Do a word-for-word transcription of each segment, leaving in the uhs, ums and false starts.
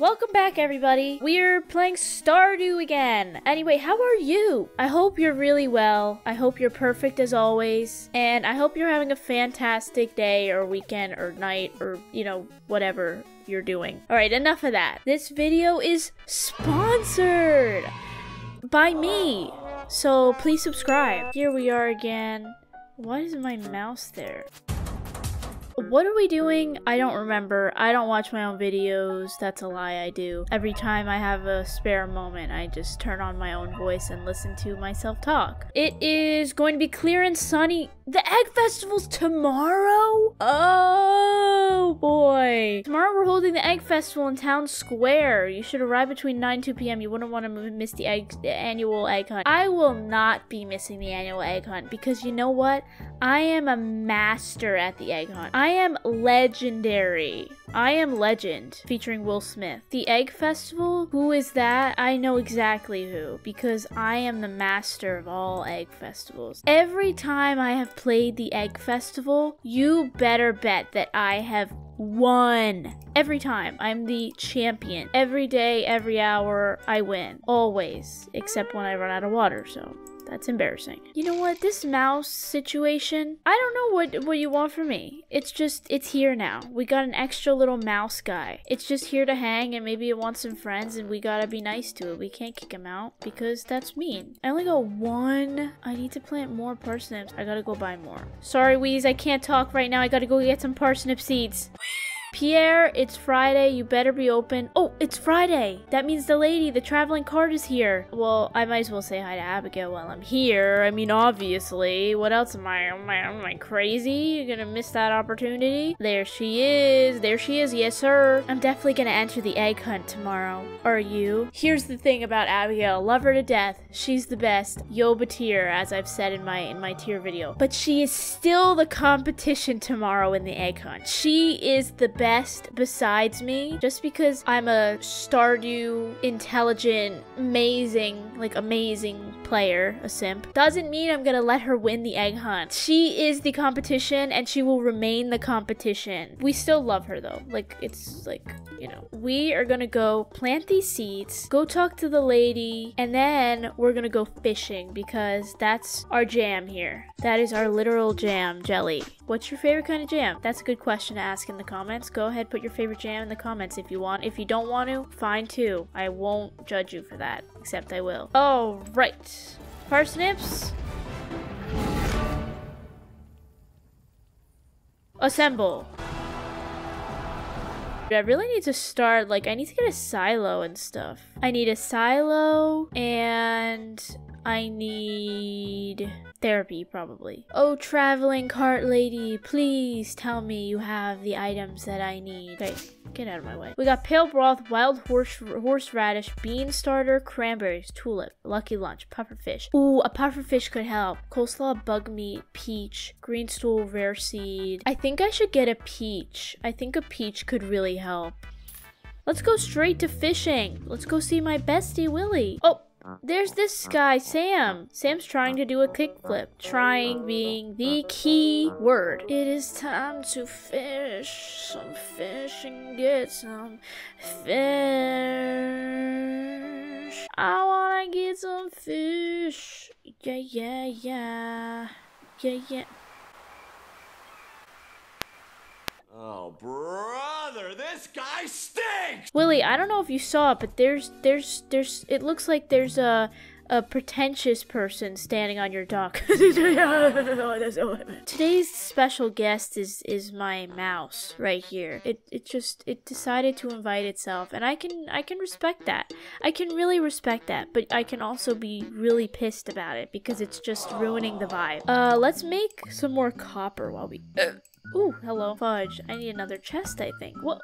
Welcome back, everybody. We're playing Stardew again. Anyway, how are you? I hope you're really well. I hope you're perfect as always. And I hope you're having a fantastic day or weekend or night or, you know, whatever you're doing. All right, enough of that. This video is sponsored by me. So please subscribe. Here we are again. Why is my mouse there? What are we doing? I don't remember. I don't watch my own videos. That's a lie, I do. Every time I have a spare moment, I just turn on my own voice and listen to myself talk. It is going to be clear and sunny. The Egg Festival's tomorrow? Oh boy. Tomorrow we're holding the Egg Festival in Town Square. You should arrive between nine and two p m You wouldn't want to miss the, egg, the annual egg hunt. I will not be missing the annual egg hunt because you know what? I am a master at the egg hunt. I I am legendary. I am legend, featuring Will Smith. The Egg Festival? Who is that? I know exactly who, because I am the master of all egg festivals. Every time I have played the Egg Festival, you better bet that I have won. Every time. I'm the champion. Every day, every hour, I win. Always. Except when I run out of water, so. That's embarrassing. You know what? This mouse situation, I don't know what, what you want from me. It's just, it's here now. We got an extra little mouse guy. It's just here to hang and maybe it wants some friends and we gotta be nice to it. We can't kick him out because that's mean. I only got one. I need to plant more parsnips. I gotta go buy more. Sorry, Wheeze, I can't talk right now. I gotta go get some parsnip seeds. Pierre, it's Friday. You better be open. Oh, it's Friday. That means the lady, the traveling cart is here. Well, I might as well say hi to Abigail while I'm here. I mean, obviously. What else am I? Am I, am I crazy? You're gonna miss that opportunity? There she is. There she is. Yes, sir. I'm definitely gonna enter the egg hunt tomorrow. Are you? Here's the thing about Abigail. Love her to death. She's the best. Yoba tier, as I've said in my, in my tier video. But she is still the competition tomorrow in the egg hunt. She is the best. Best besides me, just because I'm a Stardew intelligent amazing like amazing player, a simp, doesn't mean I'm gonna let her win the egg hunt. She is the competition and she will remain the competition. We still love her though. Like, it's like, you know, we are gonna go plant these seeds, go talk to the lady, and then we're gonna go fishing because that's our jam here. That is our literal jam. Jelly. What's your favorite kind of jam? That's a good question to ask in the comments. Go ahead, put your favorite jam in the comments if you want. If you don't want to, fine too. I won't judge you for that, except I will. All right, parsnips. Assemble. I really need to start, like, I need to get a silo and stuff. I need a silo and I need therapy, probably. Oh, traveling cart lady, please tell me you have the items that I need. Okay, get out of my way. We got pale broth, wild horse horseradish, bean starter, cranberries, tulip, lucky lunch, pufferfish. Ooh, a pufferfish could help. Coleslaw, bug meat, peach, green stool, rare seed. I think I should get a peach. I think a peach could really help. Let's go straight to fishing. Let's go see my bestie, Willie. Oh. There's this guy, Sam. Sam's trying to do a kickflip. Trying being the key word. It is time to fish some fish and get some fish. I wanna get some fish. Yeah, yeah, yeah. Yeah, yeah. Oh, brother, this guy stinks! Willie, I don't know if you saw it, but there's, there's, there's, it looks like there's a, a pretentious person standing on your dock. Today's special guest is, is my mouse right here. It, it just, it decided to invite itself, and I can, I can respect that. I can really respect that, but I can also be really pissed about it because it's just ruining the vibe. Uh, let's make some more copper while we... Uh, Ooh, hello. Fudge, I need another chest, I think. What?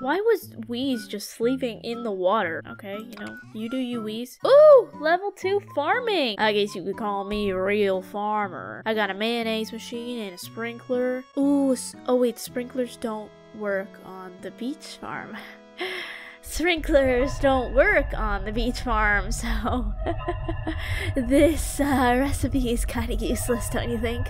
Why was Wheeze just sleeping in the water? Okay, you know, you do you, Wheeze. Ooh, level two farming. I guess you could call me a real farmer. I got a mayonnaise machine and a sprinkler. Ooh, oh wait, sprinklers don't work on the beach farm. Sprinklers don't work on the beach farm, so this uh, recipe is kind of useless, don't you think?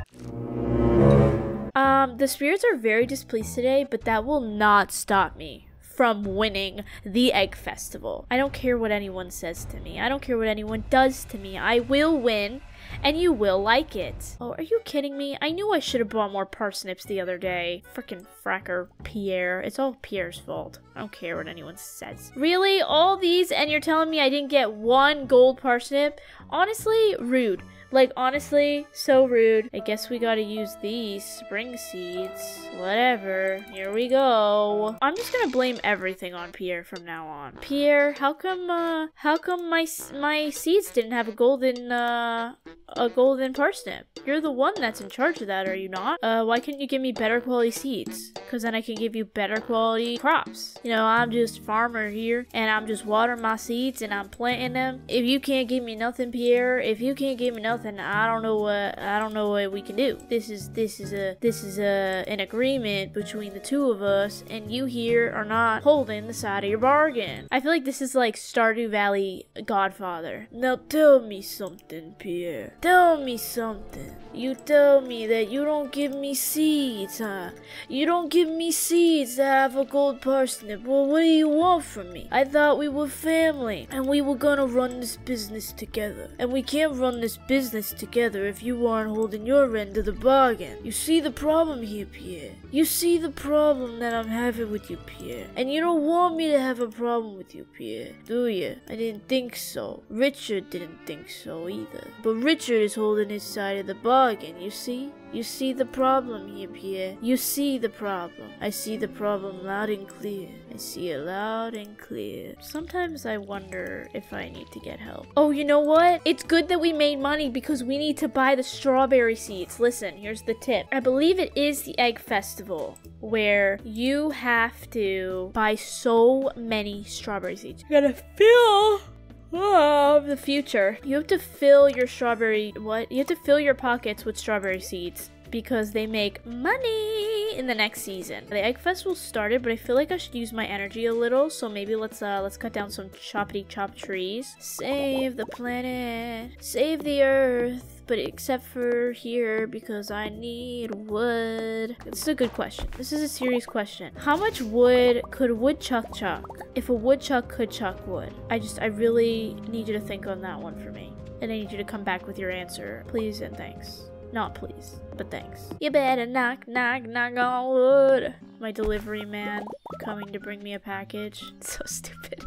Um, the spirits are very displeased today, but that will not stop me from winning the Egg Festival. I don't care what anyone says to me. I don't care what anyone does to me. I will win, and you will like it. Oh, are you kidding me? I knew I should have bought more parsnips the other day. Frickin' fracker Pierre. It's all Pierre's fault. I don't care what anyone says. Really? All these, and you're telling me I didn't get one gold parsnip? Honestly, rude. Like, honestly, so rude. I guess we gotta use these spring seeds. Whatever. Here we go. I'm just gonna blame everything on Pierre from now on. Pierre, how come, uh, how come my my seeds didn't have a golden, uh, a golden parsnip? You're the one that's in charge of that, are you not? Uh, why couldn't you give me better quality seeds? Because then I can give you better quality crops. You know, I'm just a farmer here, and I'm just watering my seeds, and I'm planting them. If you can't give me nothing, Pierre, if you can't give me nothing, and I don't know what I don't know what we can do. This is this is a this is a an agreement between the two of us, and you here are not holding the side of your bargain. I feel like this is like Stardew Valley Godfather. Now tell me something, Pierre. Tell me something. You tell me that you don't give me seeds, huh? You don't give me seeds that have a gold parsnip. Well, what do you want from me? I thought we were family, and we were gonna run this business together. And we can't run this business together if you aren't holding your end of the bargain. You see the problem here, Pierre. You see the problem that I'm having with you, Pierre. And you don't want me to have a problem with you, Pierre, do you? I didn't think so. Richard didn't think so either. But Richard is holding his side of the bargain, you see? You see the problem here, Pierre. You see the problem. I see the problem loud and clear. I see it loud and clear. Sometimes I wonder if I need to get help. Oh, you know what? It's good that we made money because we need to buy the strawberry seeds. Listen, here's the tip. I believe it is the Egg Festival where you have to buy so many strawberry seeds. You're gonna feel... Of the future. You have to fill your strawberry, what? You have to fill your pockets with strawberry seeds because they make money in the next season. The Egg Festival started, but I feel like I should use my energy a little, so maybe let's uh, let's cut down some choppity chop trees. Save the planet. Save the earth. But except for here, because I need wood. This is a good question. This is a serious question. How much wood could woodchuck chuck if a woodchuck could chuck wood? I just, I really need you to think on that one for me. And I need you to come back with your answer. Please and thanks. Not please, but thanks. You better knock, knock, knock on wood. My delivery man coming to bring me a package. It's so stupid.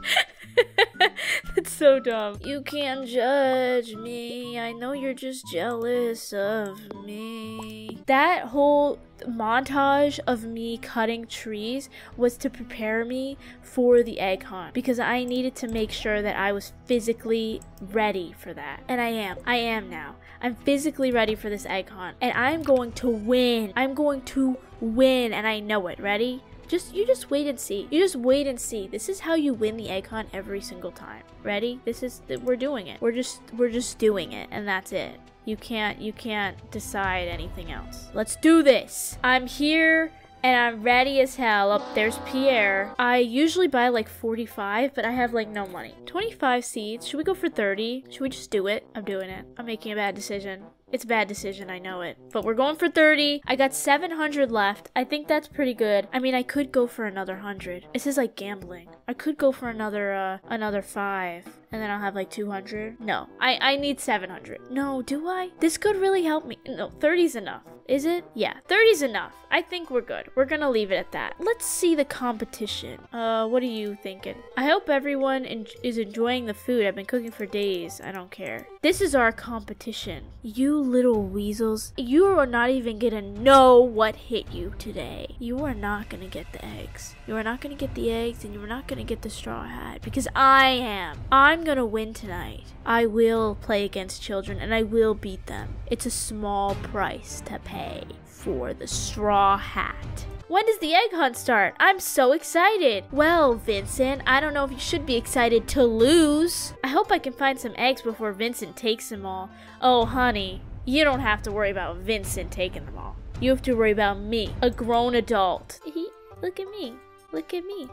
That's so dumb. You can't judge me. I know you're just jealous of me. That whole montage of me cutting trees was to prepare me for the egg hunt because I needed to make sure that I was physically ready for that. And I am. I am now. I'm physically ready for this egg hunt. And I'm going to win. I'm going to win. And I know it. Ready? Just, you just wait and see. You just wait and see. This is how you win the egg hunt every single time. Ready? This is, we're doing it. We're just, we're just doing it, and that's it. You can't, you can't decide anything else. Let's do this. I'm here. And I'm ready as hell. Up there's Pierre. I usually buy like forty-five, but I have like no money. twenty-five seeds. Should we go for thirty? Should we just do it? I'm doing it. I'm making a bad decision. It's a bad decision. I know it. But we're going for thirty. I got seven hundred left. I think that's pretty good. I mean, I could go for another one hundred. This is like gambling. I could go for another, uh, another five. And then I'll have like two hundred. No, I, I need seven hundred. No, do I? This could really help me. No, thirty's enough. Is it? Yeah, thirty's enough. I think we're good. We're gonna leave it at that. Let's see the competition. Uh, what are you thinking? I hope everyone en- is enjoying the food. I've been cooking for days. I don't care. This is our competition. You little weasels. You are not even gonna know what hit you today. You are not gonna get the eggs. You are not gonna get the eggs, and you are not gonna get the straw hat because I am. I'm I'm gonna win tonight. I will play against children and I will beat them. It's a small price to pay for the straw hat. When does the egg hunt start? I'm so excited. Well, Vincent, I don't know if you should be excited to lose. I hope I can find some eggs before Vincent takes them all. Oh, honey, you don't have to worry about Vincent taking them all. You have to worry about me, a grown adult. Look at me. Look at me.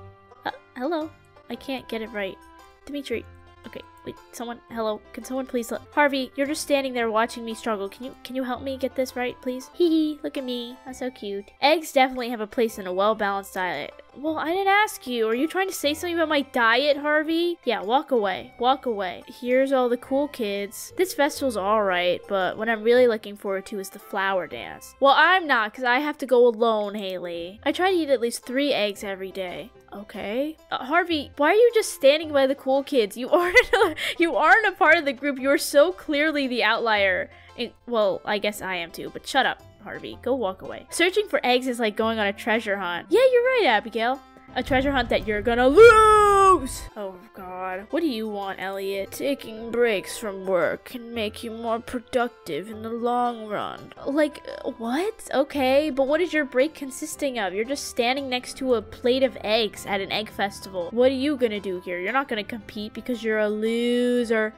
Uh, hello. I can't get it right. Dimitri. Okay, wait, someone, hello, can someone please look? Harvey, you're just standing there watching me struggle. Can you can you help me get this right, please? Hee hee, look at me, I'm so cute. Eggs definitely have a place in a well-balanced diet. Well, I didn't ask you. Are you trying to say something about my diet, Harvey? Yeah, walk away. Walk away. Here's all the cool kids. This festival's alright, but what I'm really looking forward to is the flower dance. Well, I'm not, because I have to go alone, Hayley. I try to eat at least three eggs every day. Okay. Uh, Harvey, why are you just standing by the cool kids? You aren't a, you aren't a part of the group. You are so clearly the outlier. It, well, I guess I am too, but shut up, Harvey. Go walk away. Searching for eggs is like going on a treasure hunt. Yeah, you're right, Abigail. A treasure hunt that you're gonna lose! Oh god. What do you want, Elliot? Taking breaks from work can make you more productive in the long run. Like, what? Okay, but what is your break consisting of? You're just standing next to a plate of eggs at an egg festival. What are you gonna do here? You're not gonna compete because you're a loser.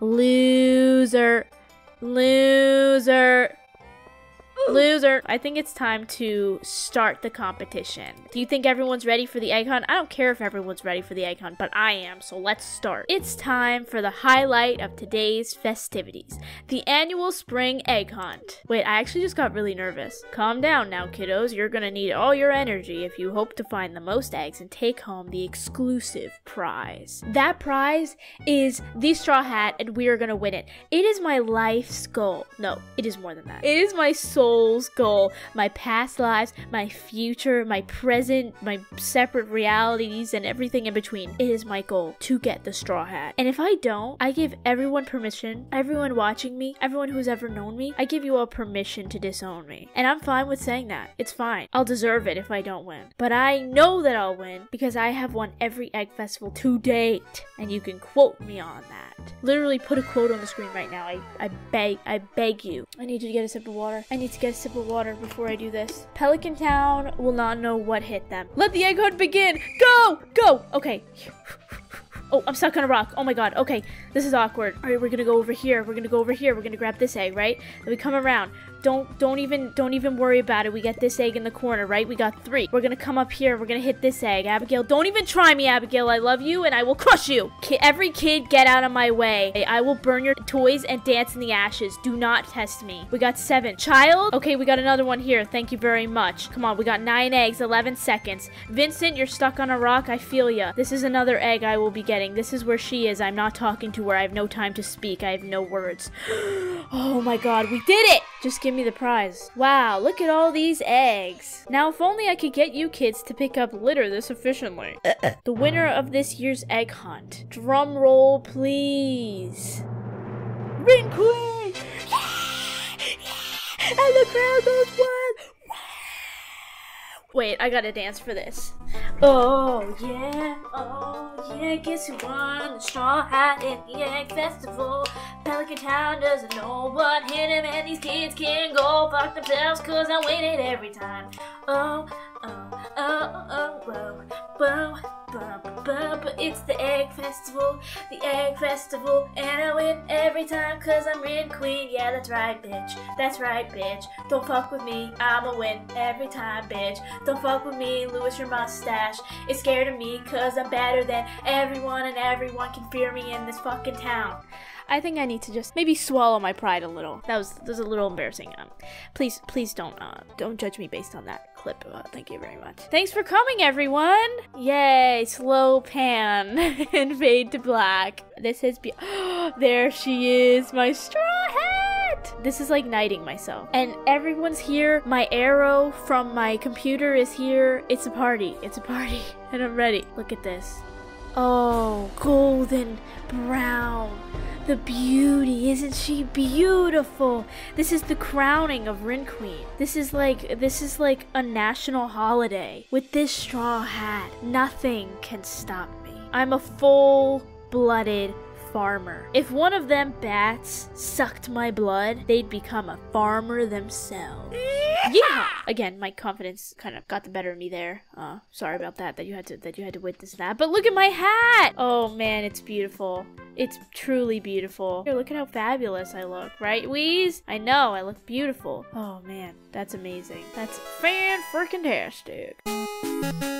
Loser. Loser. Loser. I think it's time to start the competition. Do you think everyone's ready for the egg hunt? I don't care if everyone's ready for the egg hunt, but I am, so let's start. It's time for the highlight of today's festivities, the annual spring egg hunt. Wait, I actually just got really nervous. Calm down now, kiddos. You're gonna need all your energy if you hope to find the most eggs and take home the exclusive prize. That prize is the straw hat, and we are gonna win it. It is my life's goal. No, it is more than that. It is my soul. Goal, my past lives, my future, my present, my separate realities, and everything in between. It is my goal to get the straw hat. And if I don't, I give everyone permission, everyone watching me, everyone who's ever known me, I give you all permission to disown me. And I'm fine with saying that. It's fine. I'll deserve it if I don't win. But I know that I'll win because I have won every egg festival to date. And you can quote me on that. Literally put a quote on the screen right now. I, I beg, I beg you. I need you to get a sip of water. I need to get a sip of water before I do this. Pelican Town will not know what hit them. Let the egg hunt begin. Go, go. Okay. Oh, I'm stuck on a rock. Oh my god. Okay, this is awkward. All right, we're gonna go over here. We're gonna go over here. We're gonna grab this egg, right? Then we come around. Don't, don't even, don't even worry about it. We get this egg in the corner, right? We got three. We're gonna come up here. We're gonna hit this egg. Abigail, don't even try me, Abigail. I love you, and I will crush you. Ki- every kid, get out of my way. I will burn your toys and dance in the ashes. Do not test me. We got seven. Child. Okay, we got another one here. Thank you very much. Come on, we got nine eggs. Eleven seconds. Vincent, you're stuck on a rock. I feel ya. This is another egg I will be getting. This is where she is. I'm not talking to her. I have no time to speak. I have no words. Oh my god, we did it! Just give me the prize. Wow, look at all these eggs. Now, if only I could get you kids to pick up litter this efficiently. The winner of this year's egg hunt. Drum roll, please. Rinqueen! Yeah! And the crowd goes wild! Wait, I gotta dance for this. Oh yeah, oh yeah, guess who won the straw hat in the egg festival? Pelican Town doesn't know what hit him, and these kids can go fuck themselves, cause I win it every time. Oh, oh, oh, oh, whoa, whoa, whoa, whoa, but it's the egg festival, the egg festival, and I win every time, cause I'm Rinqueen. Yeah, that's right, bitch, that's right, bitch. Don't fuck with me, I'ma win every time, bitch. Don't fuck with me, lose your mustache. It's scared of me, cause I'm better than everyone, and everyone can fear me in this fucking town. I think I need to just maybe swallow my pride a little. That was, that was a little embarrassing. Um, please, please don't, uh, don't judge me based on that clip. Uh, thank you very much. Thanks for coming, everyone. Yay, slow pan and fade to black. This is, be there she is, my straw hat. This is like knighting myself. And everyone's here. My arrow from my computer is here. It's a party. It's a party. And I'm ready. Look at this. Oh, golden brown. The beauty. Isn't she beautiful? This is the crowning of Rinqueen. This is like, this is like a national holiday. With this straw hat, nothing can stop me. I'm a full-blooded farmer. If one of them bats sucked my blood, they'd become a farmer themselves. Yeah! Again, my confidence kind of got the better of me there. Uh, sorry about that, that you had to, that you had to witness that. But look at my hat! Oh man, it's beautiful. It's truly beautiful. Here, look at how fabulous I look, right, Wheeze? I know, I look beautiful. Oh man, that's amazing. That's fan-freaking-tastic.